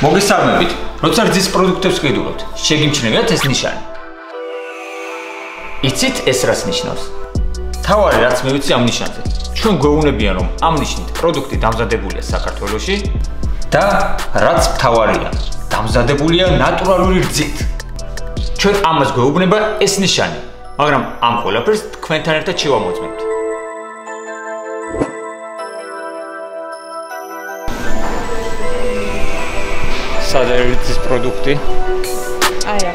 მოგესალმებით. Როცა რძის პროდუქტებს ვყიდულობთ, შეგიმჩნევიათ ეს ნიშანი. იცით ეს რას ნიშნავს? თავარი რაც მე ვიცი ამ ნიშანზე. Ჩვენ გვეუბნებიან რომ ამ ნიშნით პროდუქტი დამზადებულია საქართველოში და რაც თავარია, დამზადებულია ნატურალური რძით. Ჩვენ ამას გვეუბნება ეს ნიშანი, მაგრამ ამ ყველაფერს თქვენთან ერთად შევამოწმებთ. Să deriți produse. Aia.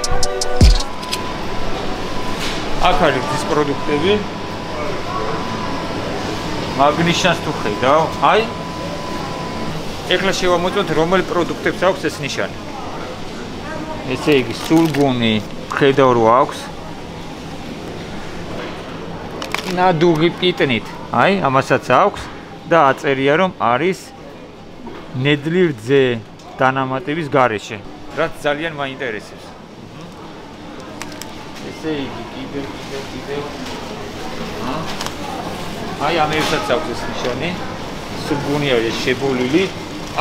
Acum deriți produse vi. Magnișan stuhei, da? Ai? Eclașe vom avea romel produse sau acces nișan. Este aici sulguni, credeau acces. Na dugi pitenit. Ai? Amasat acces. Da, ați eriarom aris. Nedlirdze. Დანამატების გარეშე, რაც ძალიან მაინტერესებს. ესე იგი, კიდევ. აი, ამერსაც აქვს ეს ნიშანი. სულგუნია შებოლილი,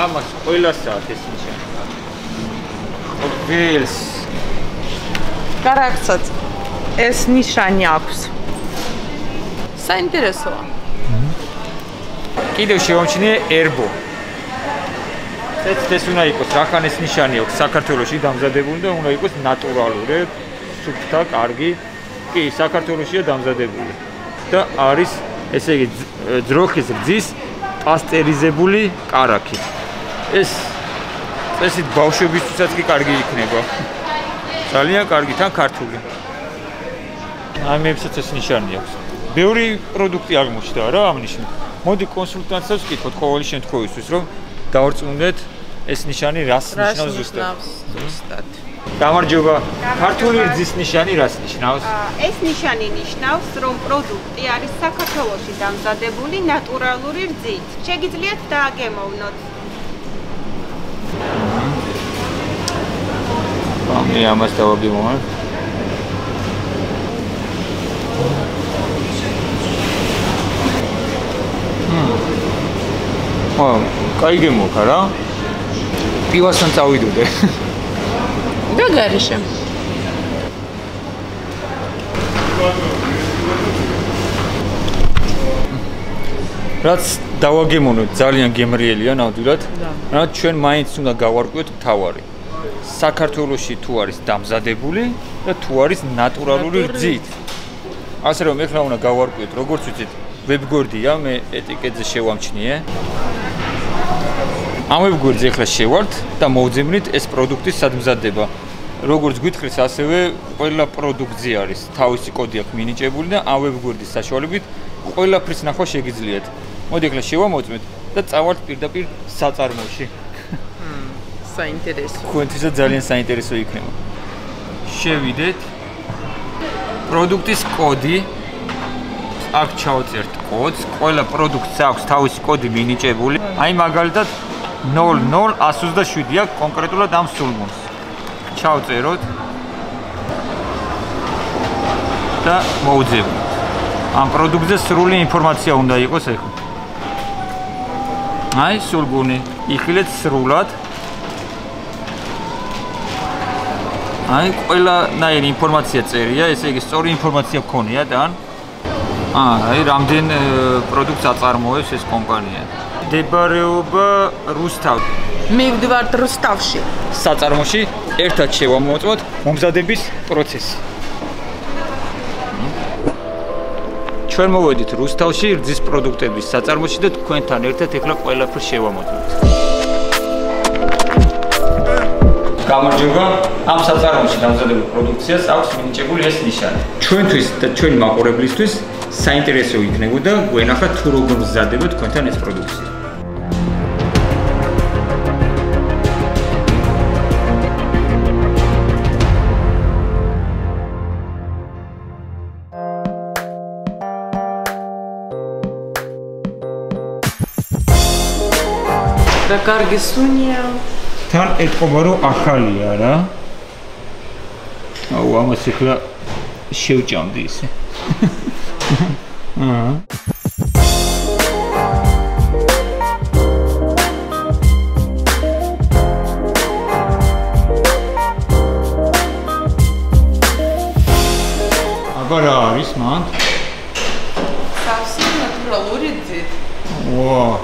ამას ყველასაა ეს ნიშანი. ოფელს. კარაქცაც ეს ნიშანი აქვს. საინტერესოა. კიდევ შევამჩნიე ერბო. Este una icos, rahanes nishani, საქართველოში დამზადებული და უნდა იყოს ნატურალური, სუფთა, კარგი, კი საქართველოშია დამზადებული. და არის ესე იგი ძროხის რძის პასტერიზებული караქი. ეს წესით ბავშვებისთვისაც კი კარგი იქნება. ძალიან კარგი, თან ქართული. აი მეებსაც ეს ნიშანი აქვს. ბევრი პროდუქტი აღმოჩნდა რა ამ ნიშნით. მოდი კონსულტანტებს ვკითხოთ ყოველი შემთხვევისთვის, რომ Da oricunde este nishani ras nishnaus zustat. Damarjoba, cartulul este nishani ras nishnaus. Este nishani nishnaus rom producte ari საქართველოში დამზადებული ნატურალური რძით. Შეგიძლიათ დააგემოვნოთ. მე ამას დავაგემოვნებ. Ai gemo, cara? Piva sunt auidude. Da, găreșe. Rats dau gemonut, ძალიან გემრიელია ნამდვილად. რა ჩვენ მაინც უნდა გავარკვიოთ თავარი. საქართველოში თუ არის დამზადებული და თუ არის ნატურალური რძით. ასე რომ ეხლა უნდა გავარკვიოთ, როგორც ვიცით, ვებგვერდია მე ეტიკეტზე შევამჩნიე. Am văzut că შევართ და მოვძებნით ეს პროდუქტის სადმზადდება. Როგორც გვითხრით, ასევე ყველა პროდუქტზე არის თავისი კოდი აქვს მინიჭებული და ამ ვებგვერდის საშუალებით ყველაფრის ნახვა შეგიძლიათ. მოდი ახლა შევამოწმეთ და წავალთ პირდაპირ საწარმოში. საინტერესო. თქვენთვისაც ძალიან საინტერესო იქნება. შევიდეთ პროდუქტის კოდი. Აქ ჩავწერთ კოდს. Ყველა პროდუქტს აქვს თავისი კოდი მინიჭებული. Აი მაგალითად 00127-ია კონკრეტულად ამ სულგუნს. ჩავწეროთ და მოვძებნით. Am პროდუქტზე სრული ინფორმაცია უნდა იყოს ეხლა. Აი სულგუნი იხილეთ სრულად. Აი ყველანაირი ინფორმაცია წერია, ესე იგი სწორი ინფორმაცია გქონია და აი რამდენ პროდუქტს აწარმოებს ეს კომპანია. Debareoba Rustav. Mivdvart Rustavshi. Საწარმოში ერთად შევამოწმოთ მომზადების პროცესი. Ჩვენ მოვედით რუსთავში რძის პროდუქტების საწარმოში და თქვენთან ერთად ეხლა ყველაფერს შევამოწმოთ. გამარჯობა, ამ საწარმოში დამზადებული პროდუქციას აქვს მინიჭებული ეს ნიშანი. ჩვენთვის და ჩვენი მაყურებლისთვის საინტერესო იქნებოდა გვენახა თუ როგორ მზადდება თქვენთან ეს პროდუქცია. Carghesunia. Tan etqobaro axalia ra. Au amas ixla shevjamdi ise. Wow.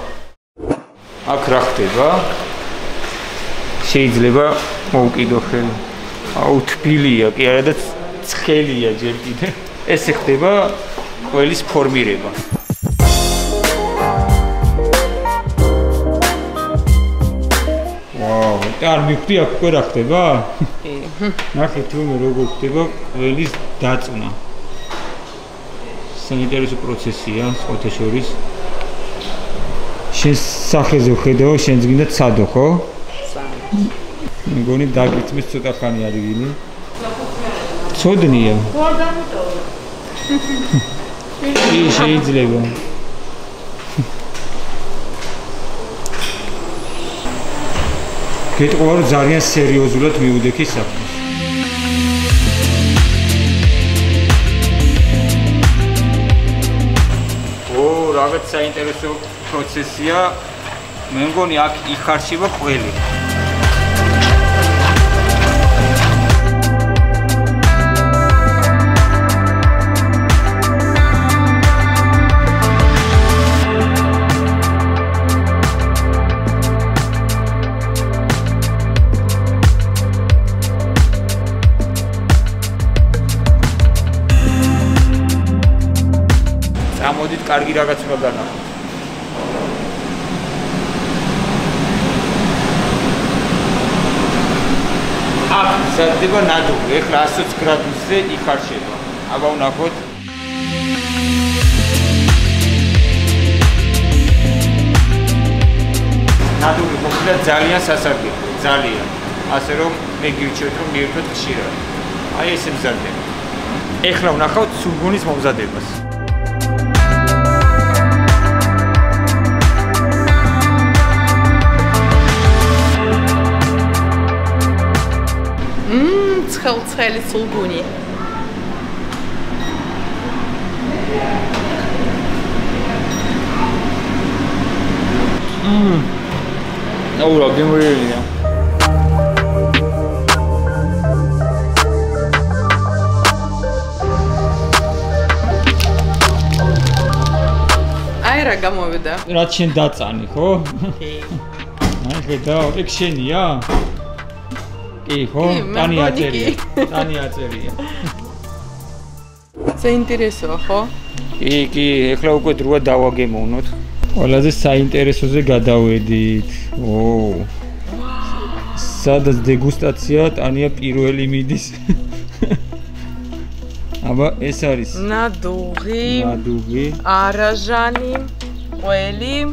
Ar mi pia cu caracteva. Dacă tu mă rog acteva, velis dați una. Sanitariul procesia, scoteșoris. Și sahezeu hedeo, și înzgândă sadoko. Goni dagit mi sota cani arivini. Sodnia. Și și izlego. Cât ori zarian seriozul mi-a udechis acum. O, ragăt s-a interesat procesia, mângoni ac i harșivă cu ele. Cargi ragazzi nu da. Ah, zădeva nadu, e clasul graduse i harșeva. Aba un avot. Nadu popula ძალიან სასარგებლო, ძალიან. ასე რომ მე გივჩვენთ რომ მიერთოთ ხშირად. აი ესე მზადდება. ეხლა ვნახავთ სულგუნის მომზადებას. Ცხელ-ცხელი სულგუნი. Აურა გემრიელია. აი რა გამოვიდა. რა შენ დაწანი, ხო? კი. აი ხედა, ეგ შენია? Ei, ho, Tania cerie. Tania cerie. Se interesează, ho? Ei, ei, e clar că trebuie dau agemonot. Ola de se interesează gadau edit. Oh. Sadas degustația Tania pirueli midis. Aba es aris. Nadugi. Nadugi. Arajani. Oeli.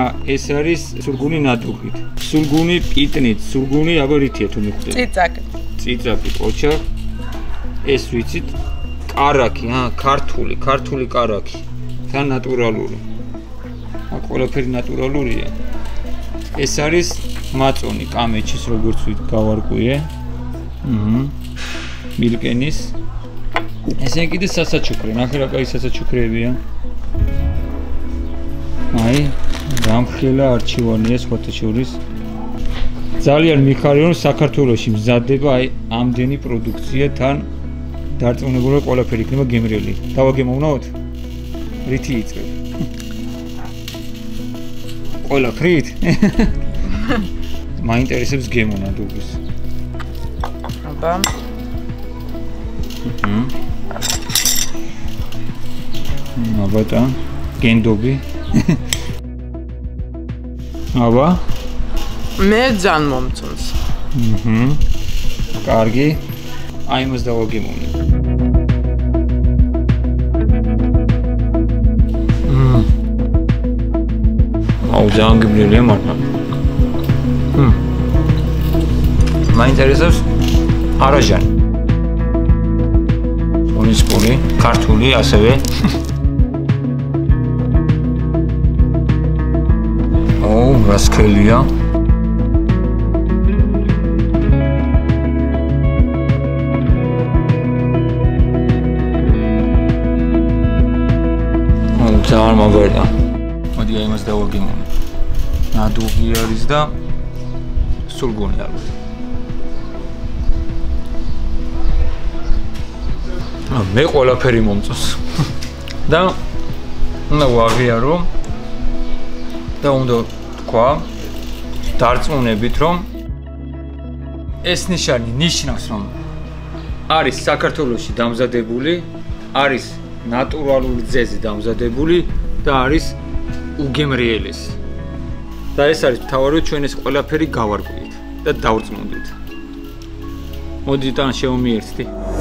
A, ეს არის სურგუნი ნადუღით. Სურგუნი პიტნით, სურგუნი აგორითია თუ მიხდება. ციცაკი. ციცაკი ოჩა. ეს ვიცით კარაკი, ჰა, ქართული კარაკი. და ნატურალური. აქ ყველაფერი ნატურალურია. ეს არის მაწონი კამეჩის როგორც ვით გავარკვიე. აჰა. მილკენის. ესე კიდე სასაჩუქრე, ნახე რა კაი სასაჩუქრეებია. აი გამხელა არჩევანია სპორტაშორის ძალიან მიხარია რომ საქართველოსი მზადდება აი ამდენი პროდუქცია თან დარწმუნებული ყველაფერი იქნება გემრიელი დავაგემოვნოთ რითი იწვევ ყველაფრით მაინტერესებს გემონა დუბის აბა აბატა გენდობი Aba? Medzan momcuns. Mhm. Kargi. Aimaz davogimunni. Au zang gimrilia martna. Mai interesează arajani. Unispuri, kartuli, aseve. Raskelia. Nu te arma verda. Adică aimas de ogimon. Nadugi arizda surgoni alut. Me qolaperi momtsos. Da nu avieru, da unde qua, tarts unebitrom. Es nishani, nishnas rom. Aris sakartveloshi damzadebuli, aris naturaluri dzezi damzadebuli da aris ugemrielis. Da es aris mtavariu ჩვენს ყველაფერი გავარკვიეთ და დავრწმუნდით. Modit an shevomiertsti.